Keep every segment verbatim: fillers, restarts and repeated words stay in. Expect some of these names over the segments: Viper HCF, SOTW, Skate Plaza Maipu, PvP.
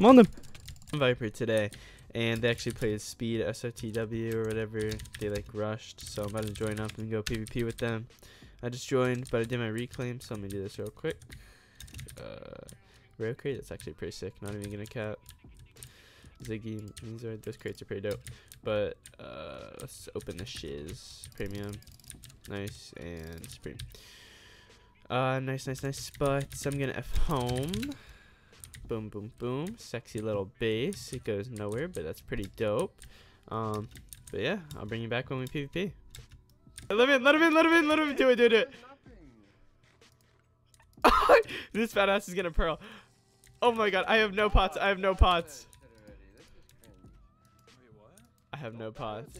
I'm on them. Viper today, and they actually played Speed S O T W or whatever. They like rushed, so I'm about to join up and go PvP with them. I just joined, but I did my reclaim, so let me do this real quick. Uh, rare crate, that's actually pretty sick. Not even gonna cap. Ziggy, these are, those crates are pretty dope. But uh, let's open the shiz. Premium, nice and supreme. Uh, nice, nice, nice. But I'm gonna F home. Boom, boom, boom. Sexy little base. It goes nowhere, but that's pretty dope. Um, but yeah, I'll bring you back when we PvP. Let him in, let him in, let him in, let him do it, do it, do it. This fat ass is gonna pearl. Oh my god, I have no pots, I have no pots. I have no pots.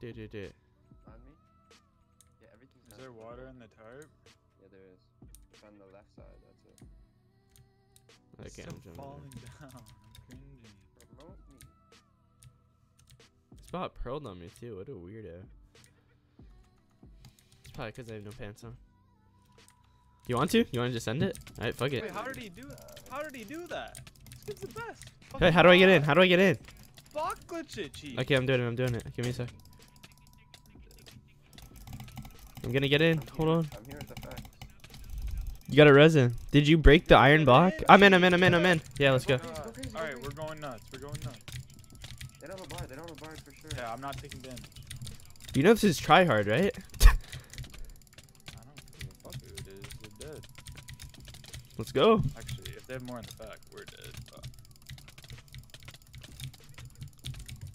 Dude, dude, dude. Is there water in the tarp? Yeah, there is. It's on the left side, that's it. I can't jump in. Falling down. I'm cringing. Promote me. This bot pearled on me too. What a weirdo. It's probably because I have no pants on. You want to? You want to just send it? Alright, fuck it. Wait, how did he do that? How did he do that? This kid's the best. Fuck hey, how do I get in? How do I get in? Fuck glitch it, chief. Okay, I'm doing it. I'm doing it. Give me a sec. I'm gonna get in. Hold on. I'm here with the facts. You got a resin. Did you break the iron block? I'm in. I'm in. I'm in. I'm in. Yeah, let's go. Uh, all right, we're going nuts. We're going nuts. They don't have a bar. They don't have a bar for sure. Yeah, I'm not taking damage. You know this is try hard, right? I don't give a fuck who it is. We're dead. Let's go. Actually, if they have more in the back, we're dead. But...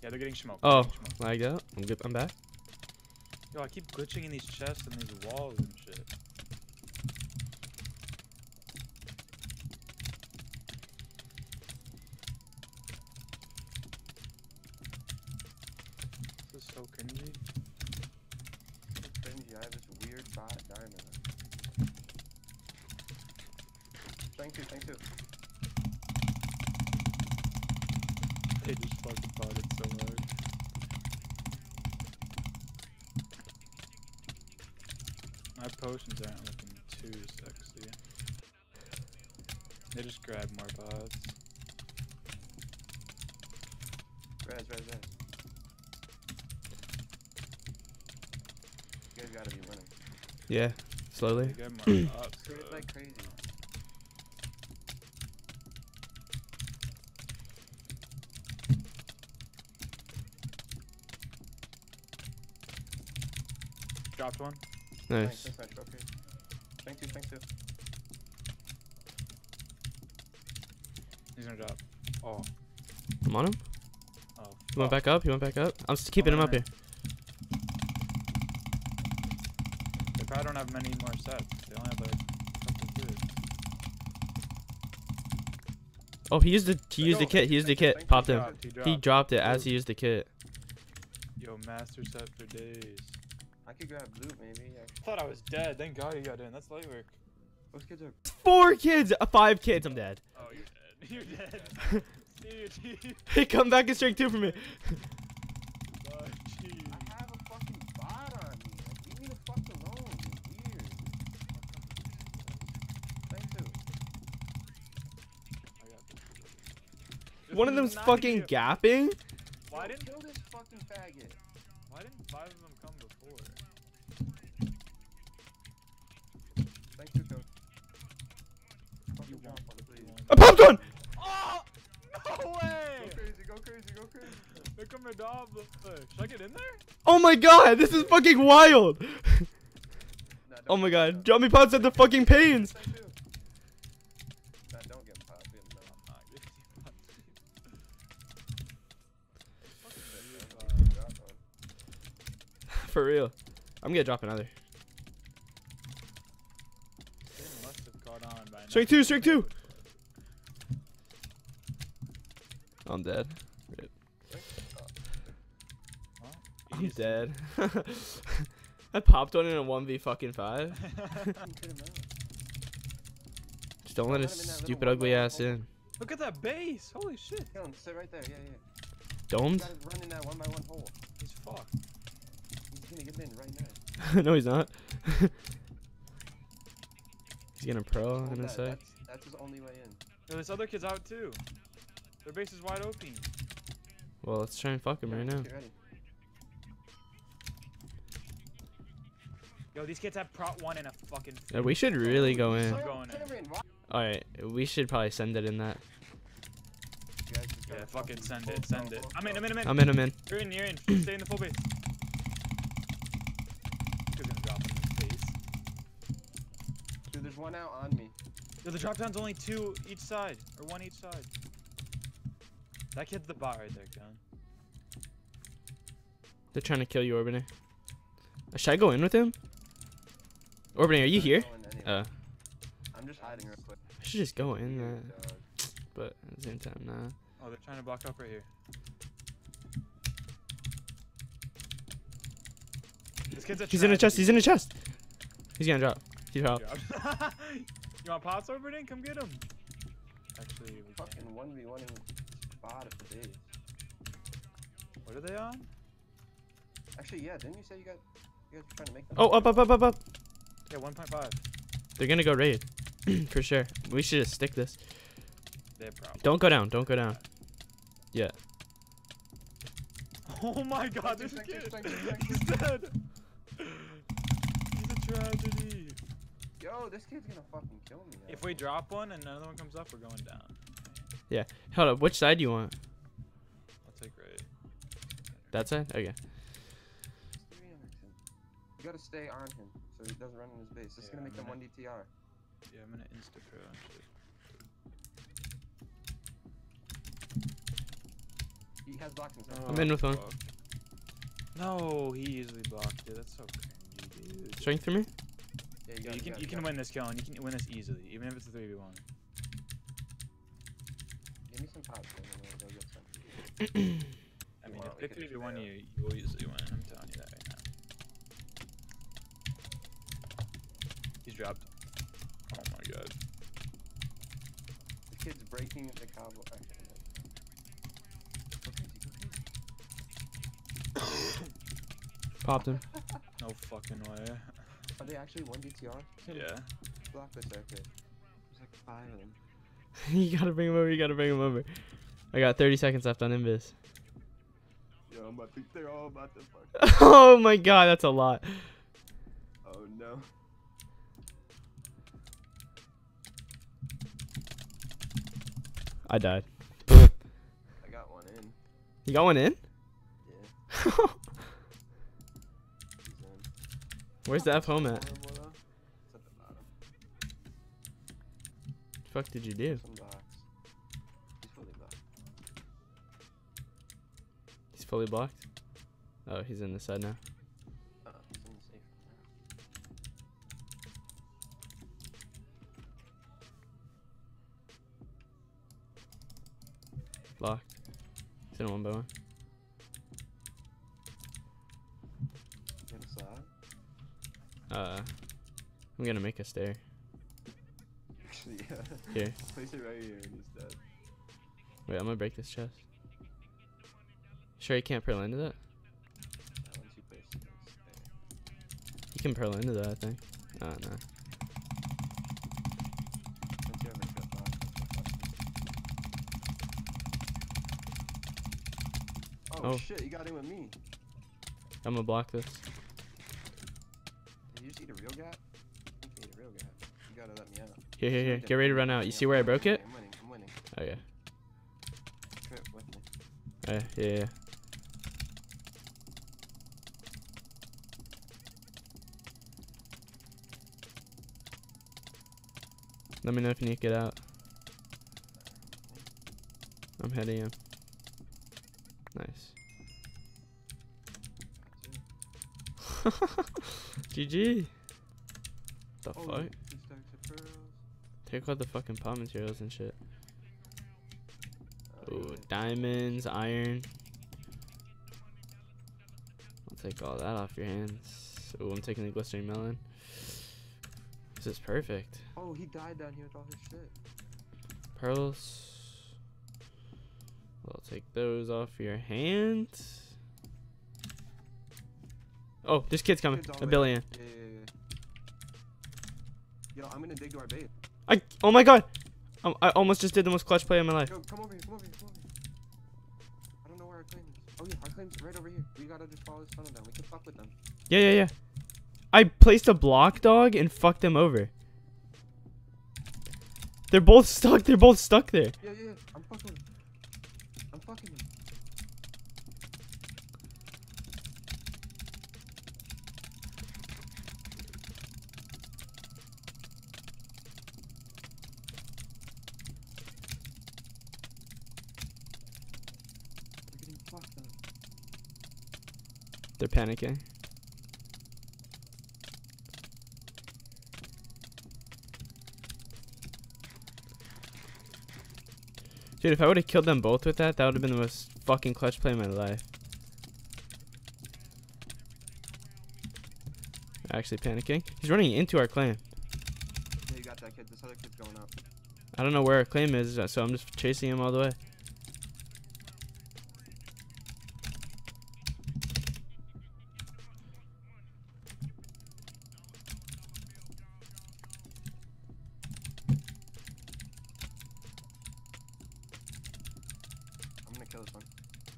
yeah, they're getting smoked. Oh, lagged out. I'm good. I'm back. Yo, I keep glitching in these chests and these walls and shit. This is so cringy. It's cringy, I have this weird bot diamond. Thank you, thank you. They just fucking bought it so hard. My potions aren't looking too sexy. They just grab more pods. Res, res, res. You guys gotta be winning. Yeah, slowly. They grab more pods, so. It's like crazy. Dropped one. Nice. Thanks, thanks, okay. Thank you, thank you. He's gonna drop. Oh. I'm on him? Oh. He went oh. back up, he went back up. I'm just keeping oh, him up here. They probably don't have many more sets. They only have like up to two. Oh, he used the he used the kit, he used the kit, popped him. He dropped, he dropped it as he used the kit. Yo, master set for days. I could grab loot maybe. I thought I was dead. Thank God you got in. That's light work. Those kids are four kids, uh, five kids. I'm dead. Oh, you're dead. You're dead. Dude. Hey, come back and strike two for me. Oh, jeez. I have a fucking bot on me. Like, leave me the fuck alone. It's weird. Thank you. I got this. One of them's fucking gapping. Why didn't kill this fucking faggot? Why didn't five of them come before? Thank you, coach. You want one, please. I popped one! Oh! No way! Go crazy, go crazy, go crazy. They're coming down the fish. Should I get in there? Oh my god, this is fucking wild! Nah, oh my god, drop me pots at the fucking pains! Nah, don't get popped in, no. I'm not getting popped in. For real. I'm gonna drop another. Strike two, strike two! I'm dead. I'm dead. I popped one in a one v fucking five. Just don't let his stupid ugly ass in. Look at that base! Holy shit! Sit right there, yeah, yeah. Domed? He's fucked. He's gonna get in right now. No, he's not. He's getting pro in a sec. That's, that's his only way in. No, this other kid's out too. Their base is wide open. Well, let's try and fuck him yeah, right now. Yo, these kids have prop one and a fucking. Yeah, we should really go in. in. Alright, we should probably send it in that. Yeah, fucking send it, send it. I'm in, I'm in, I'm in. I'm in, I'm in. You're in, you're in. Stay in the full base. Gonna drop in the base. Dude, there's one out on me. Yo, the drop down's only two each side, or one each side. That kid's the bot right there, John. They're trying to kill you, Orbiter. Should I go in with him? Orbiter, are you here? Anyway. Uh, I'm just hiding real quick. I should just go in there. Uh, but at the same time, nah. Oh, they're trying to block up right here. This kid's a He's in a chest. He's in a chest. He's gonna drop. He dropped. You want pots, Orbiter? Come get him. Actually, we fucking one v one in spot of the day. What are they on? Actually, yeah. Didn't you say you got? You guys were trying to make them. Oh, up, up, up, up, up. Yeah, one point five. They're gonna go raid, for sure. We should just stick this. Don't go down. Don't go down. Yeah. Oh my God! This kid. He's dead. He's a tragedy. Yo, this kid's gonna fucking kill me. Though. If we drop one and another one comes up, we're going down. Yeah. Hold up. Which side do you want? I'll take raid. That side? Okay. You gotta stay on him so he doesn't run in his base. This is yeah, gonna make I'm them gonna, one D T R. Yeah, I'm gonna insta pro and shit. He has blocked himself. Oh, I'm in with one. No, he easily blocked it. That's so crazy, dude. Strength for me? Yeah, you, yeah, you, you can you, you can win this, Kellen. You can win this easily, even if it's a three v one. Give me some pops. I mean, well, if it's three v one, you, you will easily win. I'm telling you that right now. He's dropped. Oh my God. The kid's breaking the cobble. Popped him. No fucking way. Are they actually one D T R? Yeah. Block the circuit. There's like five of them. You gotta bring him over. You gotta bring him over. I got thirty seconds left on Invis. Yo, I'm about to, they're all about to fuck. Oh my God, that's a lot. Oh no. I died. I got one in. You got one in? Yeah. Where's the F home at? It's at the bottom. What the fuck did you do? Some blocks. He's fully blocked. He's fully blocked? Oh, he's in the side now. Uh, he's in the safe now. Blocked. He's in one by one. Uh, I'm gonna make a stair. Actually, yeah. Here. Place it right here and it's dead. Wait, I'm gonna break this chest. Sure, you can't pearl into that? No, once you place it, it's there. You can pearl into that, I think. Oh, no. Oh, oh shit, you got in with me. I'm gonna block this. You just eat a real gap? You can eat a real gap. You gotta let me out. Here, here, here. Get ready to run out. You see where I broke it? I'm winning. I'm winning. Oh, yeah. Trip with me. Uh, yeah, yeah. Let me know if you need to get out. I'm heading in. Nice. G G. The oh, fuck? Take out the fucking pot materials and shit. Oh, Ooh, diamonds, iron. I'll take all that off your hands. Oh, I'm taking the glycerin melon. This is perfect. Oh, he died down here with all his shit. Pearls. I'll take those off your hands. Oh, this kid's coming. A billion. Yeah, yeah, Yo, I'm gonna dig to our base. I, oh my god! Um, I almost just did the most clutch play of my life. Yo, come over here, come over here, come over here. I don't know where our claim is. Oh yeah, our claim's right over here. We gotta just follow this funnel down. We can fuck with them. Yeah, yeah, yeah. I placed a block, dog, and fucked them over. They're both stuck. They're both stuck there. Yeah, yeah, yeah. I'm fucking them. I'm fucking them. They're panicking. Dude, if I would have killed them both with that, that would have been the most fucking clutch play of my life. Actually panicking. He's running into our claim. Yeah, you got that kid. This other kid's going up. I don't know where our claim is, so I'm just chasing him all the way.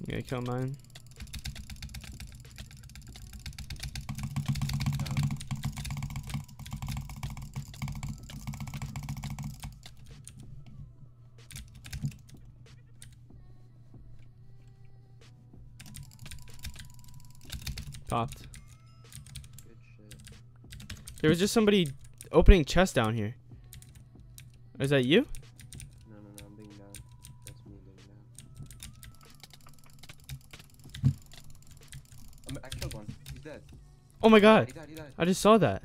Okay, kill mine. Popped. Good shit. There was just somebody opening chest down here. Is that you? Oh my god, he died, he died. I just saw that.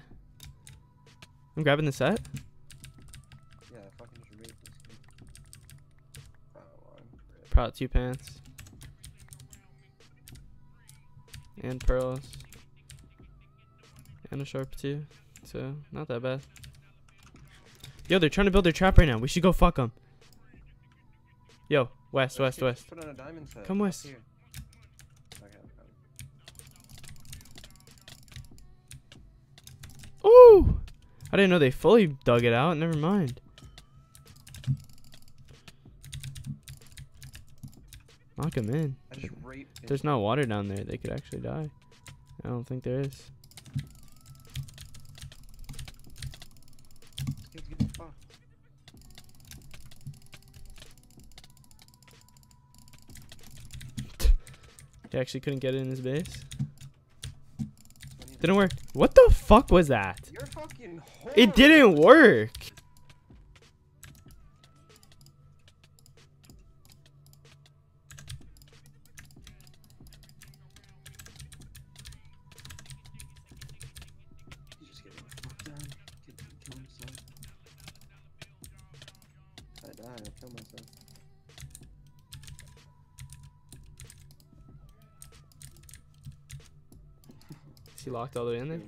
I'm grabbing the set. Yeah, fucking just removed this. Prot two pants. And pearls. And a sharp two. So, not that bad. Yo, they're trying to build their trap right now. We should go fuck them. Yo, west, west, west. Put on a diamond set. Come west. Here. Ooh! I didn't know they fully dug it out. Never mind. Knock him in. There's not water down there. They could actually die. I don't think there is. He actually couldn't get it in his base. Didn't work. What the fuck was that? You're fucking whore. It didn't work. I died. I killed myself. He locked all the way in there?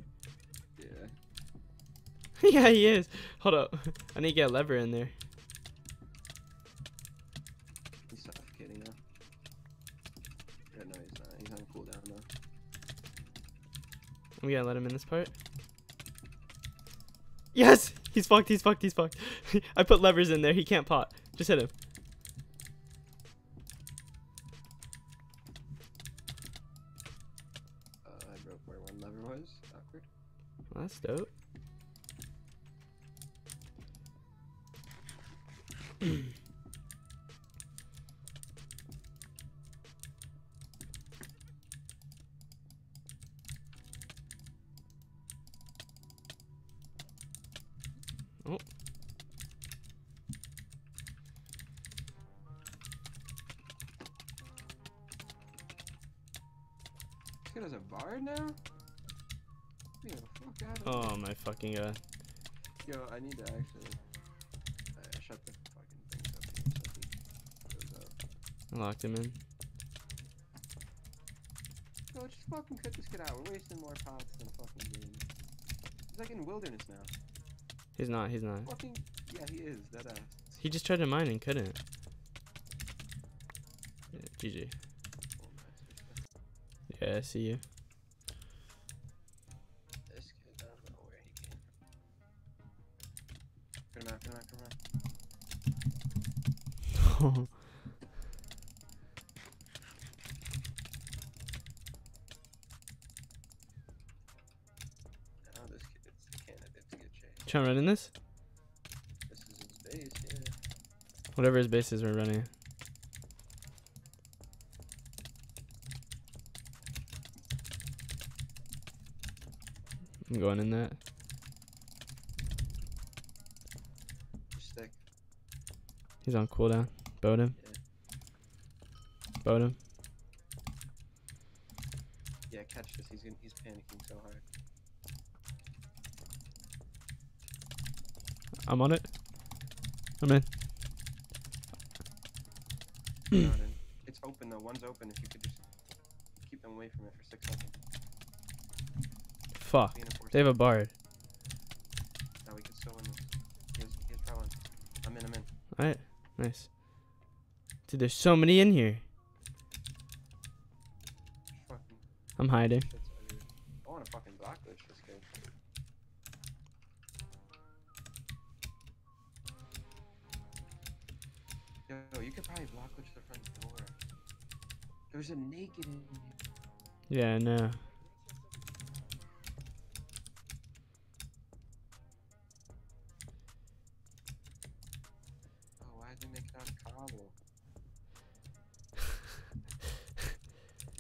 Yeah. Yeah, he is. Hold up. I need to get a lever in there. He's suffocating now. Yeah, no, he's not. He's on cooldown now. We gotta let him in this part. Yes! He's fucked, he's fucked, he's fucked. I put levers in there. He can't pot. Just hit him. That's dope. Oh. This kid has a bard now? Oh my fucking god. Yo, I need to actually uh, shut the fucking things up, so up. I locked him in. No, just fucking cut this kid out. We're wasting more pots than fucking game. He's like in wilderness now. He's not, he's not. Fucking, yeah, he is. That ass. He just tried to mine and couldn't. Yeah, G G. Yeah, I see you. no. Trying to run in this? This is his base, yeah. Whatever his base is, we're running. I'm going in that. Stick. He's on cooldown. Boat him. Yeah. Boat him. Yeah, catch this. He's gonna, he's panicking so hard. I'm on it. I'm in. in. It's open though. One's open. If you could just keep them away from it for six seconds. Fuck. They have a bard. No, we can still win this. He has, he has power. I'm in. I'm in. All right. Nice. Dude, there's so many in here. Fucking I'm hiding. I want to fucking block glitch this game. Yo, you could probably block glitch the front door. There's a naked in here. Yeah, I know. Oh, why did they make on cobble?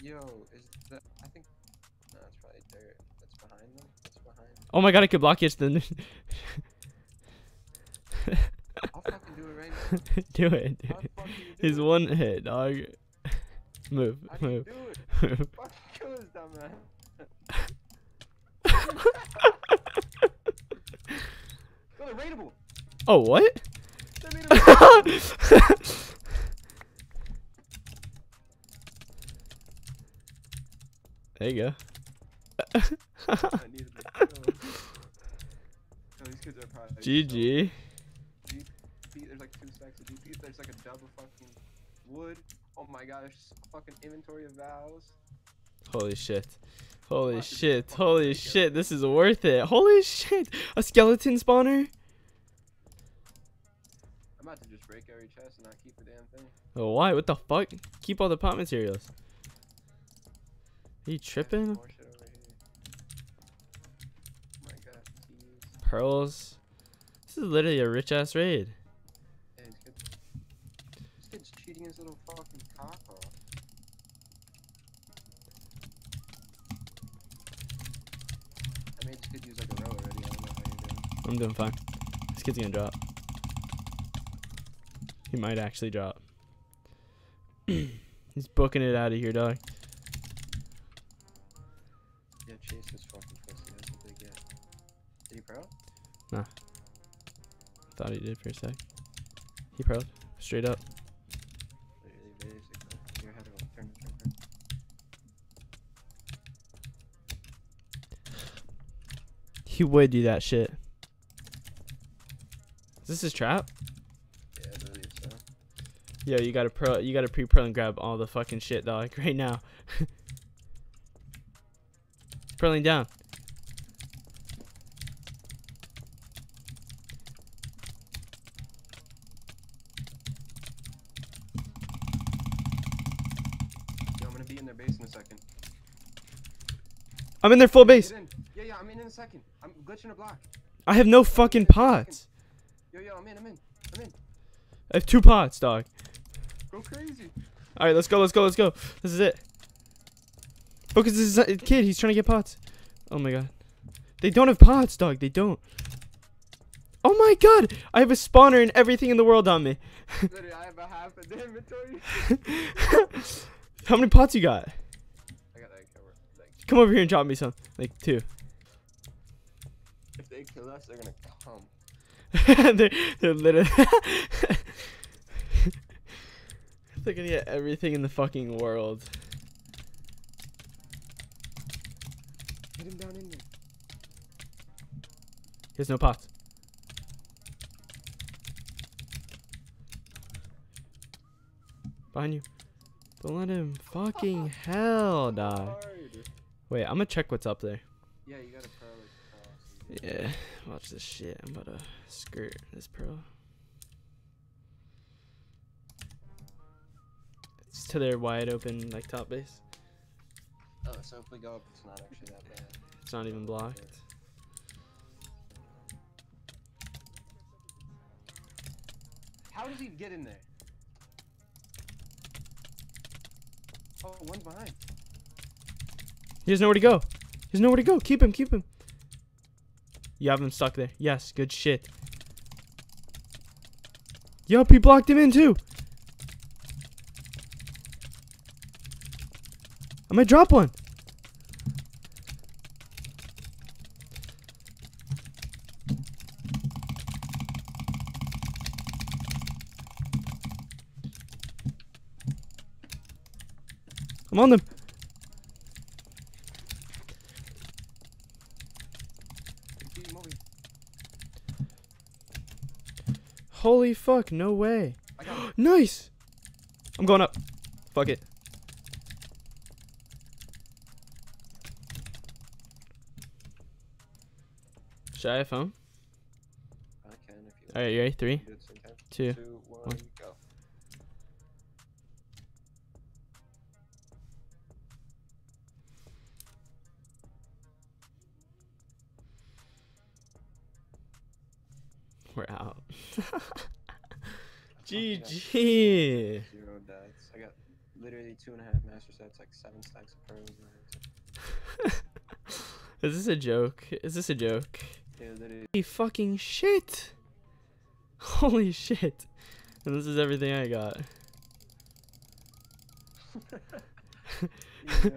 Yo, is that. I think. No, it's probably dirt. That's behind them. That's behind them. Oh my god, I could block it then. I'll fucking do it right now. Do it, do it. He's one hit, dog. Move, move. How do you do it? Move. Fuck you, this dumb man. Go, they're raidable. Oh, what? They're raidable. There you go. I needed the kill. No, these kids are probably. G G. There's like two stacks of D P. There's like a double fucking wood. Oh my god, there's fucking inventory of vows. Holy shit. Holy shit. Holy shit. This is worth it. Holy shit. A skeleton spawner? I'm about to just break every chest and not keep the damn thing. Oh, why? What the fuck? Keep all the pot materials. Are you tripping? More shit over here. Oh my god. Jeez. Pearls. This is literally a rich ass raid. Cheating his little fucking cock off. I mean, this kid used like a row already. I don't know how you're doing. I'm doing fine. This kid's gonna drop. He might actually drop. He's booking it out of here, dog. Yeah, chase this fucking pussy. That's what they get. Did he pro? Nah. Thought he did for a sec. He pro'd. Straight up. He would do that shit. Is this his trap? Yeah, I believe so. Yo, you gotta pro, you gotta pre-pro and grab all the fucking shit, dog, right now. He's purling down. Yo, I'm gonna be in their base in a second. I'm in their full base. Yeah, yeah, I'm in in a second. I'm glitching a block. I have no fucking pots. Yo, yo, I'm in, I'm in, I'm in. I have two pots, dog. Go crazy. All right, let's go, let's go, let's go. This is it. Focus this kid. He's trying to get pots. Oh my god. They don't have pots, dog. They don't. Oh my god. I have a spawner and everything in the world on me. Literally, I have a half a damn inventory. How many pots you got? I got like, like come over here and drop me some. Like two. If they kill us, they're gonna come. they're, they're literally. They're gonna get everything in the fucking world. Get him down in there. There's no pots. Behind you. Don't let him. Fucking hell, dog. Wait, I'm gonna check what's up there. Yeah, you gotta pro. Yeah, watch this shit. I'm about to skirt this pro. It's to their wide open, like, top base. Oh, so if we go up, it's not actually that bad. It's not even blocked. How does he get in there? Oh, one's behind. He doesn't know where to go. He doesn't know where to go. Keep him, keep him. You have him stuck there. Yes, good shit. Yup, he blocked him in too. I might drop one. I'm on them. Holy fuck, no way. Nice! I'm going up. Fuck it. Should I have phone? I can if you want. Alright, you ready? Three, two, one, go. We're out. G G. Zero deaths. I got literally two and a half master sets, like seven stacks of pearls. Is this a joke? Is this a joke? Yeah, literally. Holy fucking shit! Holy shit! And this is everything I got. Yeah.